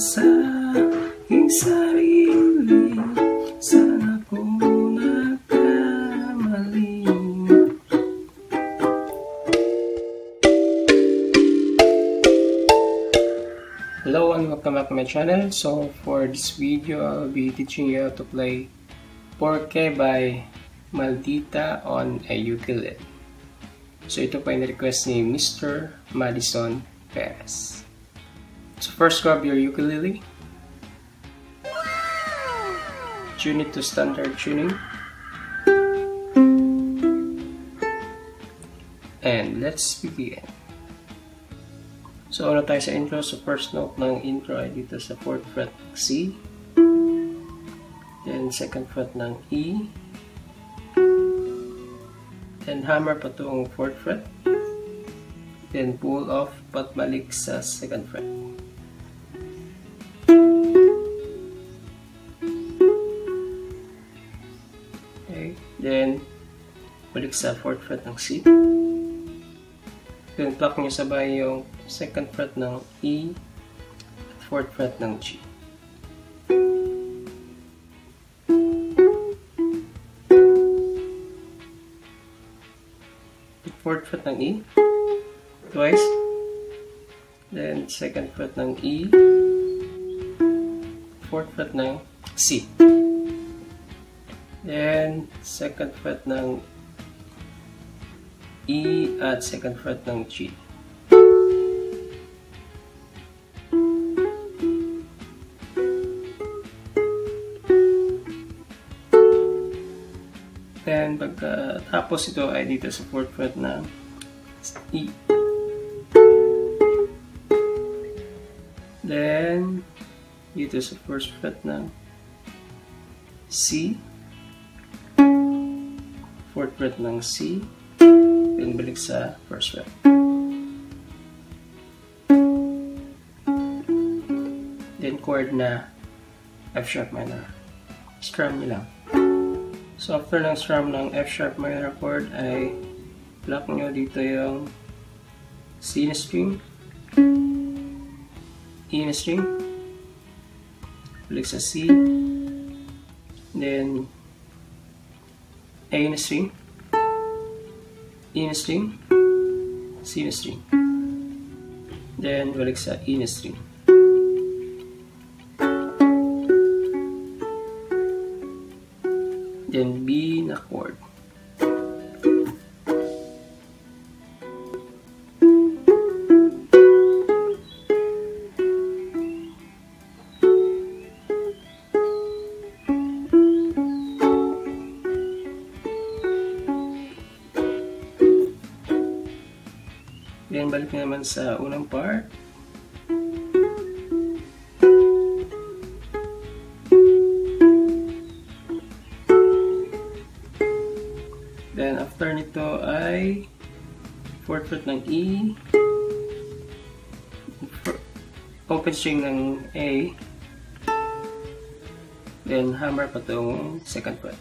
Sa aking sarili, sana po nagkamali. Hello and welcome back to my channel. So for this video, I'll be teaching you how to play Porque by Maldita on a ukulele. So ito pa yung request ni Mr. Madison Perez. So first, grab your ukulele, tune it to standard tuning, and let's begin. So una tayo sa intro, so first note ng intro ay dito sa 4th fret ng C, then 2nd fret ng E, then hammer patungong 4th fret, then pull off patbalik sa 2nd fret. Then, balik sa 4th fret ng C. Then, pluck nyo sabay yung 2nd fret ng E at 4th fret ng G. At 4th fret ng E, twice. Then, 2nd fret ng E, 4th fret ng C. Then, 2nd fret ng E at 2nd fret ng G. Then, pagkatapos ito ay dito sa 4th fret ng E. Then, dito sa 1st fret ng C. 4th fret ng C, then balik sa 1st fret. Then chord na F sharp minor. Strum nyo lang. So after ng strum ng F sharp minor chord ay pluck nyo dito yung C na string, E na string, balik sa C, then A in a string, E in a string, C in a string, then balik sa E in a string. Then B na chord. Then, balik naman sa unang part. Then, after nito ay 4th fret ng E, open string ng A, then hammer pa itong 2nd fret.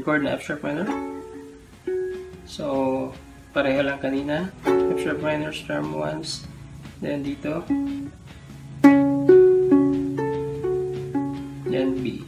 Chord na F sharp minor. So, pareho lang kanina. F sharp minor, strum once. Then dito. Then B.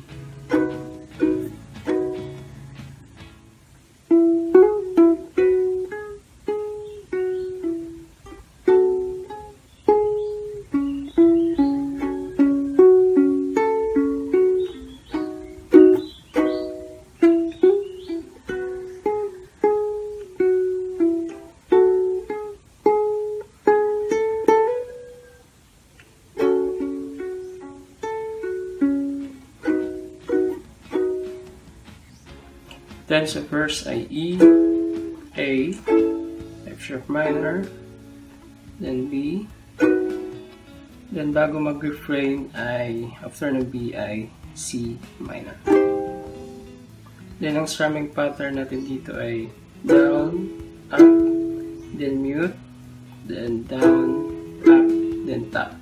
Then sa verse ay E, A, F sharp minor, then B, then bago mag-refrain ay, after ng B ay C minor. Then ang strumming pattern natin dito ay down, up, then mute, then down, up, then tap.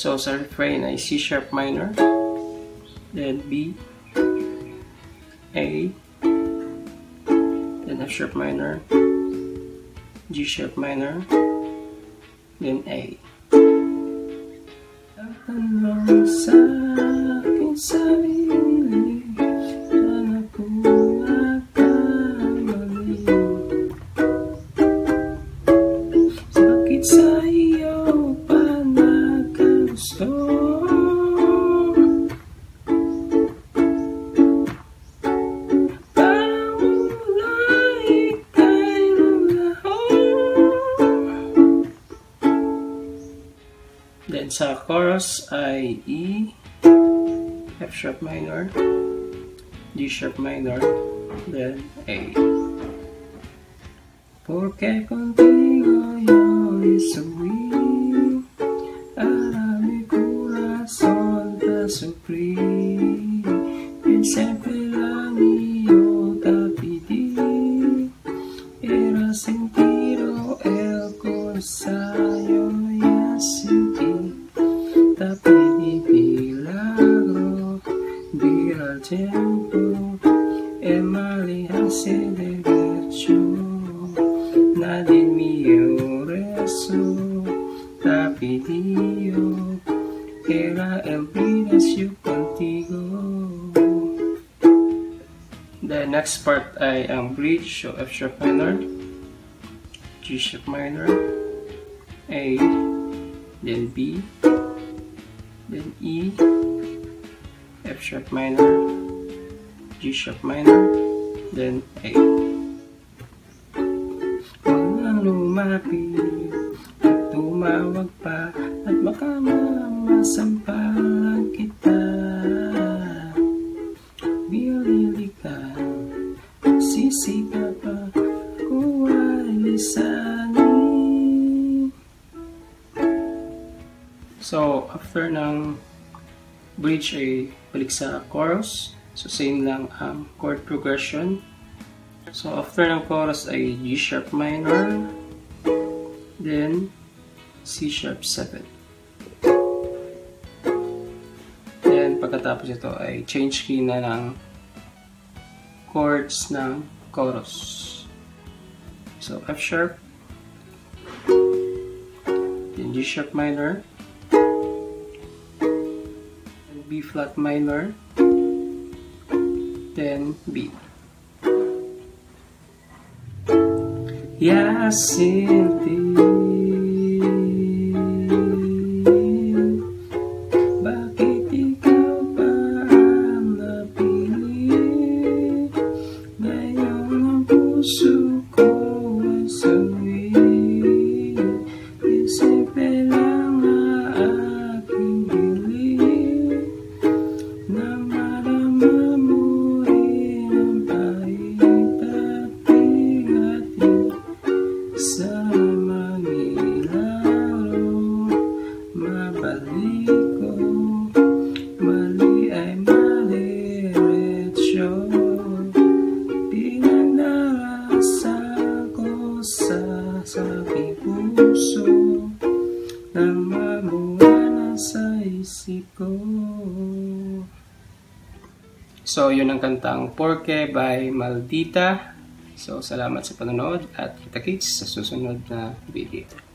So sa refrain ay C sharp minor, then B, A, then F sharp minor, G sharp minor, then A. Then sa chorus ay E, F sharp minor, G sharp minor, then A. Porque contigo yo estoy, a mi corazón te sufrí, y siempre la mía te pedí, era sentido el corsario y así. Tiempo, el mal y hace de virtud, nadie mío rezo, rapidillo, que la empleación contigo. The next part ay ang bridge, so F sharp minor, G sharp minor, A, then B, then E, F sharp minor, G sharp minor, then A. Walang lumapit at tumawag pa at baka masampalan kita. Bilili ka, sisita pa, ako ay lisanin. So, after ng bridge ay balik sa chorus. So, same lang ang chord progression. So, after ng chorus ay G sharp minor, then C sharp 7. Then, pagkatapos ito ay change key na ng chords ng chorus. So, F sharp, then G sharp minor, then B flat minor, then B. Ya sin ti, bakit ikaw pa ang napili? Ngayon ang puso ko ay sawi. Isipin lang na aking bili na malaman. Sa aking puso na mabuhay na sa isip ko. So, yun ang kantang Porque by Maldita. So, salamat sa panonood at kita-kits sa susunod na video.